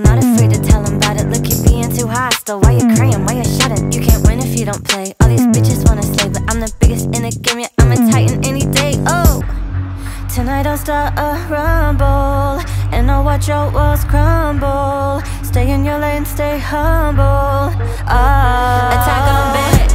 still not afraid to tell him about it. Look, you're being too hostile. Why you crying? Why you shouting? You can't win if you don't play. All these bitches wanna slay, but I'm the biggest in the game. Yeah, I'm a titan any day. Oh, tonight I'll start a rumble, and I'll watch your walls crumble. Stay in your lane, stay humble. Oh, attack on bitch.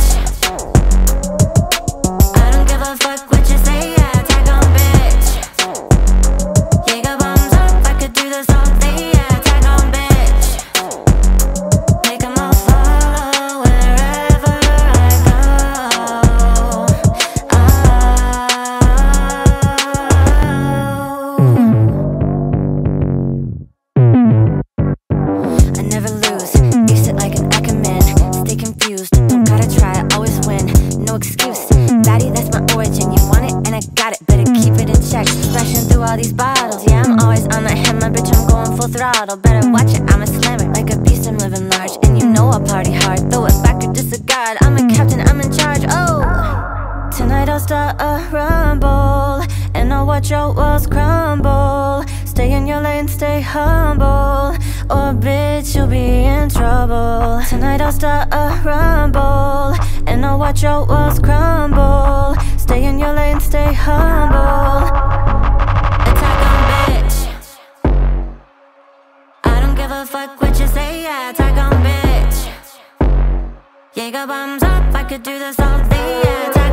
These bottles, yeah, I'm always on the hammer, bitch, I'm going full throttle. Better watch it, I'm a slammer, like a beast, I'm living large. And you know I'll party hard, though if I could disregard, I'm a captain, I'm in charge, oh. Tonight I'll start a rumble, and I'll watch your walls crumble. Stay in your lane, stay humble, or bitch, you'll be in trouble. Tonight I'll start a rumble, and I'll watch your walls crumble. Stay in your lane, stay humble. Fuck what you say, yeah, attack on bitch. Jaeger bombs up, I could do this all day, yeah.